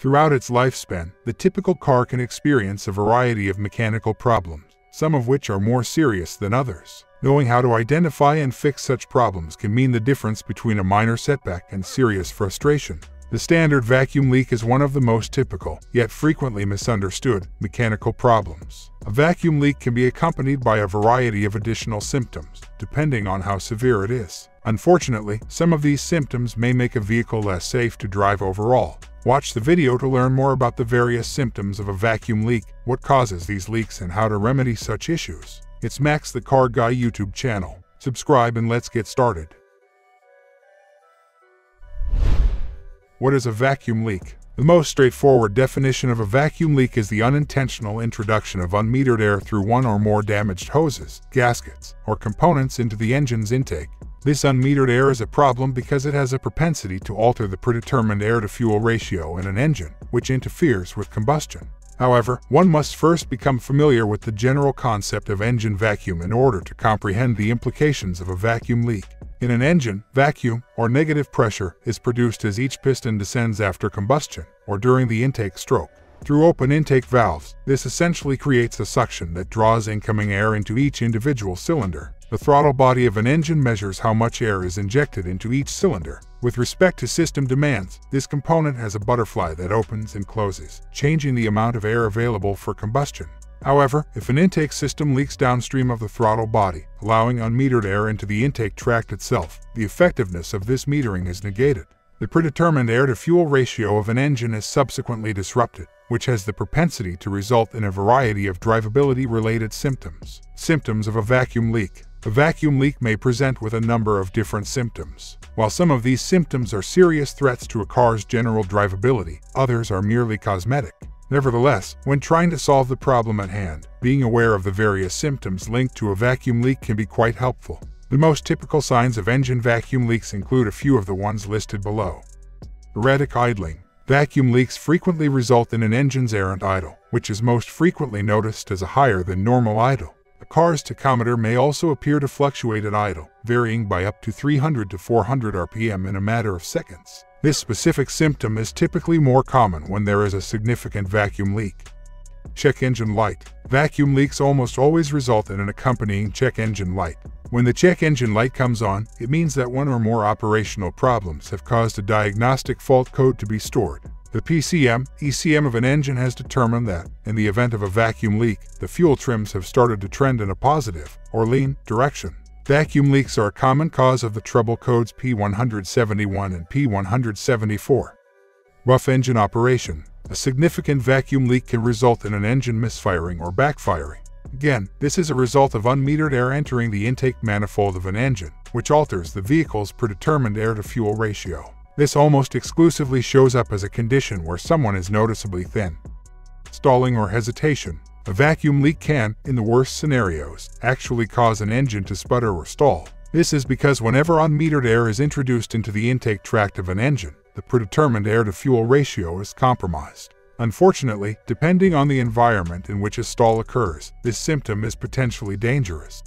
Throughout its lifespan, the typical car can experience a variety of mechanical problems, some of which are more serious than others. Knowing how to identify and fix such problems can mean the difference between a minor setback and serious frustration. The standard vacuum leak is one of the most typical, yet frequently misunderstood, mechanical problems. A vacuum leak can be accompanied by a variety of additional symptoms, depending on how severe it is. Unfortunately, some of these symptoms may make a vehicle less safe to drive overall. Watch the video to learn more about the various symptoms of a vacuum leak, what causes these leaks, and how to remedy such issues. It's Max the Car Guy YouTube channel. Subscribe and let's get started. What is a vacuum leak? The most straightforward definition of a vacuum leak is the unintentional introduction of unmetered air through one or more damaged hoses, gaskets, or components into the engine's intake. This unmetered air is a problem because it has a propensity to alter the predetermined air-to-fuel ratio in an engine, which interferes with combustion. However, one must first become familiar with the general concept of engine vacuum in order to comprehend the implications of a vacuum leak. In an engine, vacuum, or negative pressure, is produced as each piston descends after combustion, or during the intake stroke. Through open intake valves, this essentially creates a suction that draws incoming air into each individual cylinder. The throttle body of an engine measures how much air is injected into each cylinder. With respect to system demands, this component has a butterfly that opens and closes, changing the amount of air available for combustion. However, if an intake system leaks downstream of the throttle body, allowing unmetered air into the intake tract itself, the effectiveness of this metering is negated. The predetermined air-to-fuel ratio of an engine is subsequently disrupted, which has the propensity to result in a variety of drivability-related symptoms. Symptoms of a vacuum leak. A vacuum leak may present with a number of different symptoms. While some of these symptoms are serious threats to a car's general drivability, others are merely cosmetic. Nevertheless, when trying to solve the problem at hand, being aware of the various symptoms linked to a vacuum leak can be quite helpful. The most typical signs of engine vacuum leaks include a few of the ones listed below. Erratic idling. Vacuum leaks frequently result in an engine's errant idle, which is most frequently noticed as a higher than normal idle. A car's tachometer may also appear to fluctuate at idle, varying by up to 300 to 400 RPM in a matter of seconds. This specific symptom is typically more common when there is a significant vacuum leak. Check engine light. Vacuum leaks almost always result in an accompanying check engine light. When the check engine light comes on, it means that one or more operational problems have caused a diagnostic fault code to be stored. The PCM/ECM of an engine has determined that, in the event of a vacuum leak, the fuel trims have started to trend in a positive, or lean, direction. Vacuum leaks are a common cause of the trouble codes P171 and P174. Rough engine operation. A significant vacuum leak can result in an engine misfiring or backfiring. Again, this is a result of unmetered air entering the intake manifold of an engine, which alters the vehicle's predetermined air-to-fuel ratio. This almost exclusively shows up as a condition where someone is noticeably thin. Stalling or hesitation. A vacuum leak can, in the worst scenarios, actually cause an engine to sputter or stall. This is because whenever unmetered air is introduced into the intake tract of an engine, the predetermined air-to-fuel ratio is compromised. Unfortunately, depending on the environment in which a stall occurs, this symptom is potentially dangerous.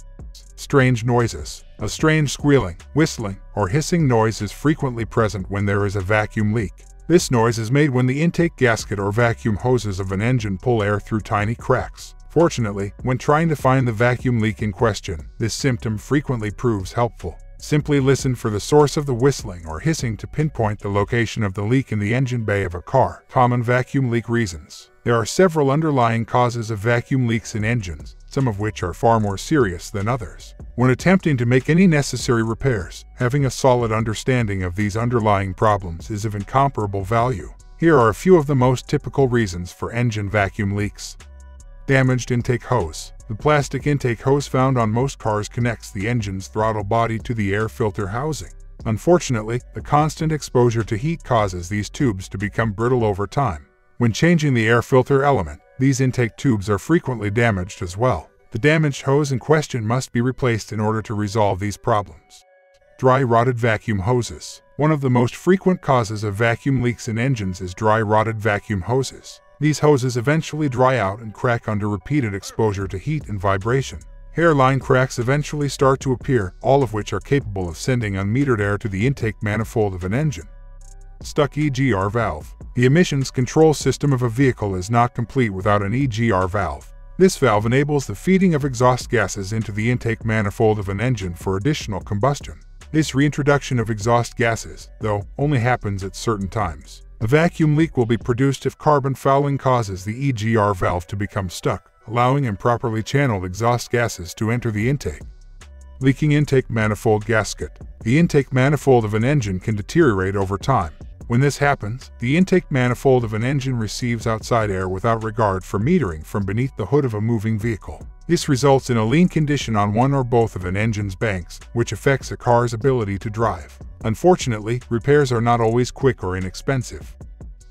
Strange noises. A strange squealing, whistling, or hissing noise is frequently present when there is a vacuum leak. This noise is made when the intake gasket or vacuum hoses of an engine pull air through tiny cracks. Fortunately, when trying to find the vacuum leak in question, this symptom frequently proves helpful. Simply listen for the source of the whistling or hissing to pinpoint the location of the leak in the engine bay of a car. Common vacuum leak reasons. There are several underlying causes of vacuum leaks in engines, some of which are far more serious than others. When attempting to make any necessary repairs, having a solid understanding of these underlying problems is of incomparable value. Here are a few of the most typical reasons for engine vacuum leaks. Damaged intake hose. The plastic intake hose found on most cars connects the engine's throttle body to the air filter housing. Unfortunately, the constant exposure to heat causes these tubes to become brittle over time. When changing the air filter element, these intake tubes are frequently damaged as well. The damaged hose in question must be replaced in order to resolve these problems. Dry rotted vacuum hoses. One of the most frequent causes of vacuum leaks in engines is dry rotted vacuum hoses. These hoses eventually dry out and crack under repeated exposure to heat and vibration. Hairline cracks eventually start to appear, all of which are capable of sending unmetered air to the intake manifold of an engine. stuck EGR valve. The emissions control system of a vehicle is not complete without an EGR valve. This valve enables the feeding of exhaust gases into the intake manifold of an engine for additional combustion. This reintroduction of exhaust gases, though, only happens at certain times. A vacuum leak will be produced if carbon fouling causes the EGR valve to become stuck, allowing improperly channeled exhaust gases to enter the intake. Leaking intake manifold gasket. The intake manifold of an engine can deteriorate over time. When this happens, the intake manifold of an engine receives outside air without regard for metering from beneath the hood of a moving vehicle. This results in a lean condition on one or both of an engine's banks, which affects a car's ability to drive. Unfortunately, repairs are not always quick or inexpensive.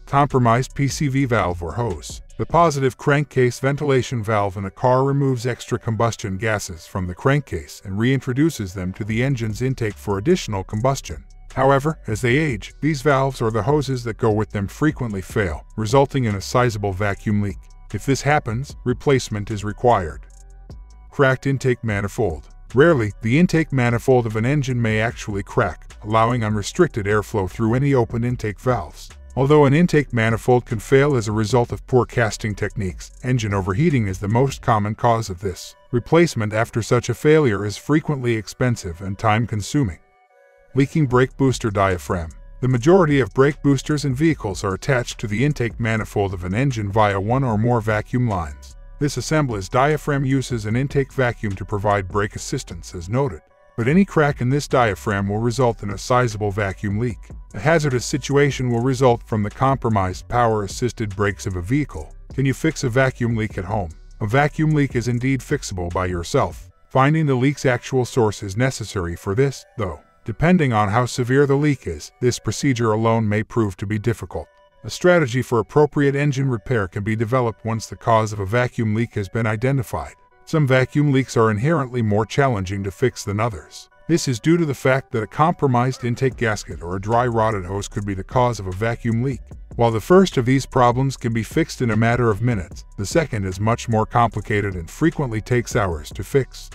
Compromised PCV valve or hose. The positive crankcase ventilation valve in a car removes extra combustion gases from the crankcase and reintroduces them to the engine's intake for additional combustion. However, as they age, these valves or the hoses that go with them frequently fail, resulting in a sizable vacuum leak. If this happens, replacement is required. Cracked intake manifold. Rarely, the intake manifold of an engine may actually crack, allowing unrestricted airflow through any open intake valves. Although an intake manifold can fail as a result of poor casting techniques, engine overheating is the most common cause of this. Replacement after such a failure is frequently expensive and time-consuming. Leaking brake booster diaphragm. The majority of brake boosters in vehicles are attached to the intake manifold of an engine via one or more vacuum lines. This assembly's diaphragm uses an intake vacuum to provide brake assistance as noted, but any crack in this diaphragm will result in a sizable vacuum leak. A hazardous situation will result from the compromised power-assisted brakes of a vehicle. Can you fix a vacuum leak at home? A vacuum leak is indeed fixable by yourself. Finding the leak's actual source is necessary for this, though. Depending on how severe the leak is, this procedure alone may prove to be difficult. A strategy for appropriate engine repair can be developed once the cause of a vacuum leak has been identified. Some vacuum leaks are inherently more challenging to fix than others. This is due to the fact that a compromised intake gasket or a dry rotted hose could be the cause of a vacuum leak. While the first of these problems can be fixed in a matter of minutes, the second is much more complicated and frequently takes hours to fix.